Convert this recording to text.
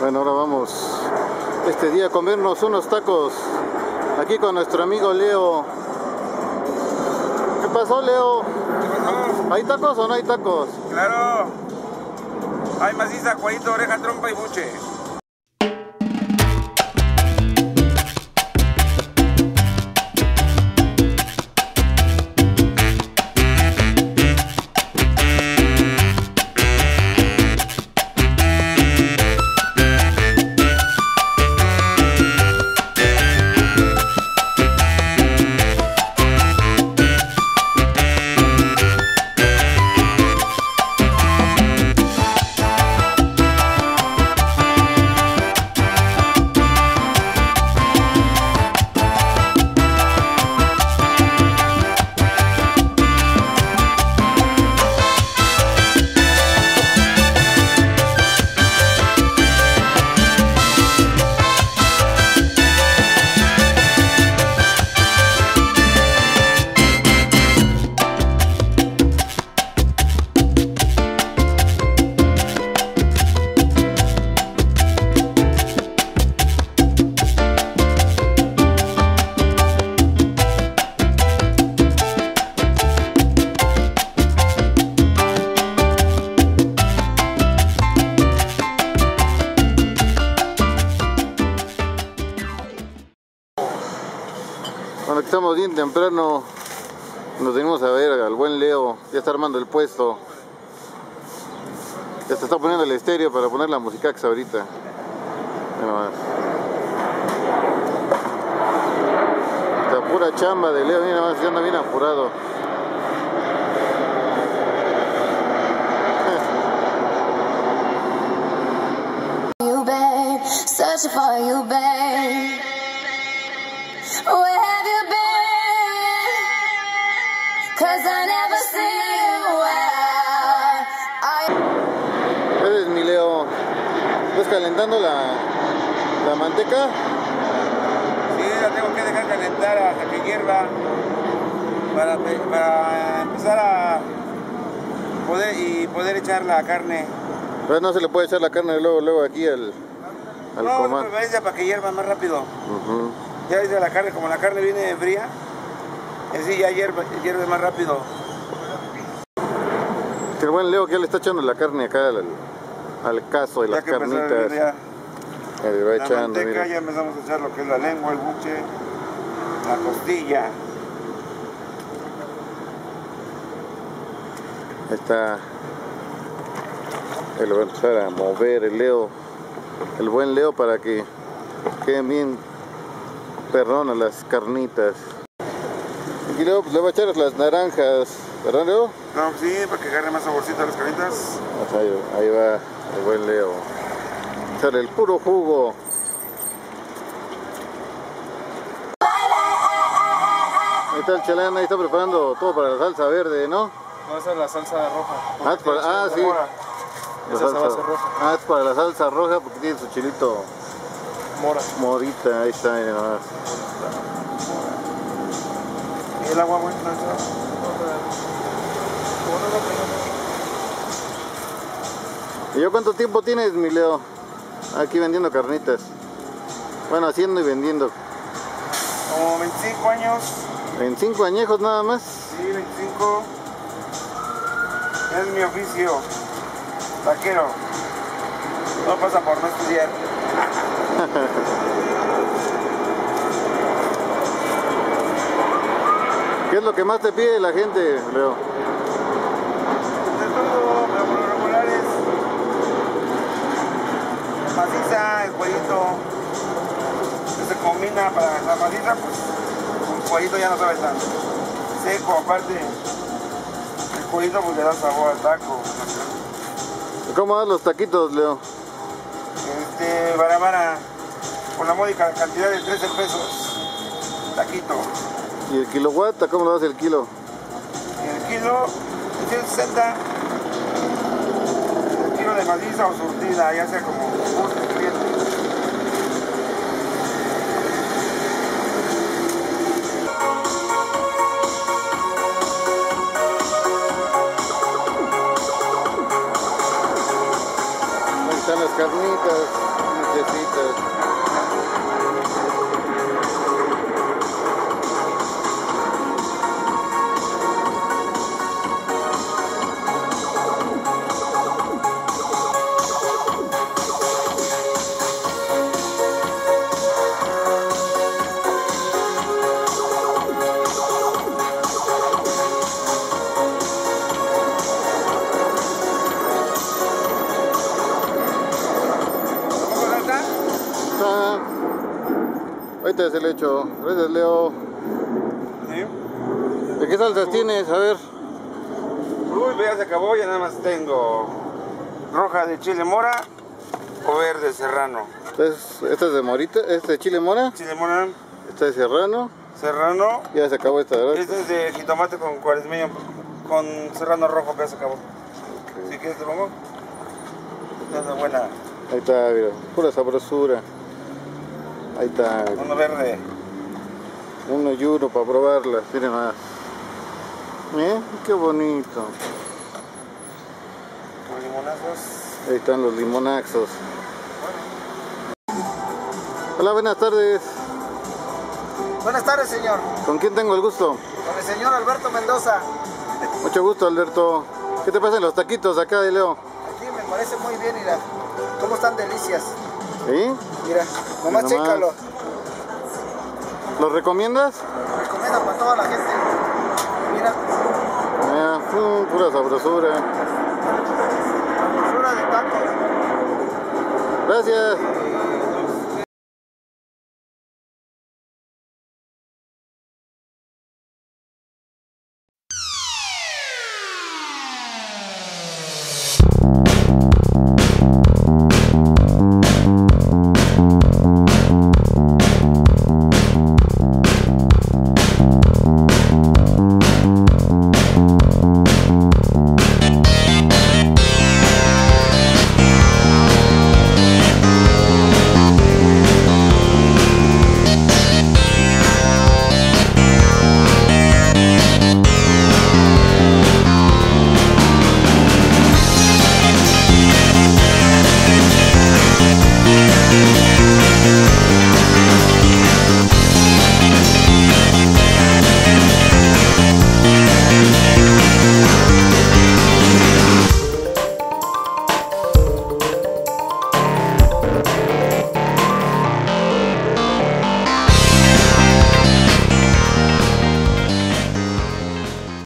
Bueno, ahora vamos este día a comernos unos tacos aquí con nuestro amigo Leo. ¿Qué pasó, Leo? ¿Hay tacos o no hay tacos? Claro, hay maciza, cuadito, oreja, trompa y buche. Bueno, aquí estamos bien temprano, nos venimos a ver al buen Leo, ya está armando el puesto. Ya se está poniendo el estéreo para poner la musicaxa ahorita. Esta pura chamba de Leo, mira nomás, ya anda bien apurado. You, babe, searching for you, babe. Where have you been? 'Cause I never see you well. Ese es mi Leo. ¿Estás calentando la manteca? Sí, la tengo que dejar calentar hasta que hierva para empezar a poder echar la carne. Pero no se le puede echar la carne luego aquí al comal. No, pero para que hierva más rápido. Ya dice la carne, como la carne viene fría, así ya hierve más rápido. El buen Leo que ya le está echando la carne acá al cazo y las carnitas. Ya empezamos a echar lo que es la lengua, el buche, la costilla. Ahí está. Él va a empezar a mover el buen Leo para que queden bien. Perdón, a las carnitas. Y luego pues, le voy a echar las naranjas, ¿verdad, Leo? No, sí, para que agarre más saborcito a las carnitas. Ahí va el buen Leo. Echar el puro jugo. Ahí está el chalán, ahí está preparando todo para la salsa verde, ¿no? No, esa es la salsa roja. Sí. Esa va a ser roja. Es para la salsa roja porque tiene su chilito. Morita, ahí está, ahí nomás. ¿Y el agua muestra? ¿Y yo cuánto tiempo tienes, mi Leo? Aquí vendiendo carnitas. Bueno, haciendo y vendiendo. Como 25 años. ¿25 añejos nada más? Sí, 25. Es mi oficio. Taquero. No pasa por no estudiar. ¿Qué es lo que más te pide la gente, Leo? De todo, pero por los regulares. La maciza, el cuellito. Se combina para la maciza, pues el cuellito ya no sabe tan seco. Aparte, el cuellito pues le da sabor al taco. ¿Cómo dan los taquitos, Leo? Barabara, con la módica cantidad de 13 pesos, taquito. ¿Y el kilowatt? ¿Cómo lo das el kilo? El kilo, 160, el kilo de maciza o surtida, ya sea como guste el cliente. Ahí están las carnitas. Ahorita es el hecho. Gracias, Leo. ¿Sí? ¿De qué salsas tienes? A ver. Uy, ya se acabó, ya nada más tengo roja de chile mora o verde serrano. Esta es de morita, esta es de chile mora. Chile mora. Esta es de serrano. Serrano. Ya se acabó esta, ¿verdad? Esta es de jitomate con cuaresmeño, con serrano rojo, que ya se acabó. Okay. ¿Sí que te pongo? Esta es la buena. Ahí está, mira, pura sabrosura. Ahí está. Uno verde. Uno y uno para probarlas, miren más. Miren, qué bonito. Los limonazos. Ahí están los limonazos. Hola, buenas tardes. Buenas tardes, señor. ¿Con quién tengo el gusto? Con el señor Alberto Mendoza. Mucho gusto, Alberto. ¿Qué te pasan los taquitos acá de Leo? Aquí me parece muy bien, mira. ¿Cómo están delicias? ¿Sí? Mira, nomás chécalo. ¿Los recomiendas? Los recomiendo para toda la gente. Mira. Mira, pura sabrosura. Sabrosura de taco. Gracias.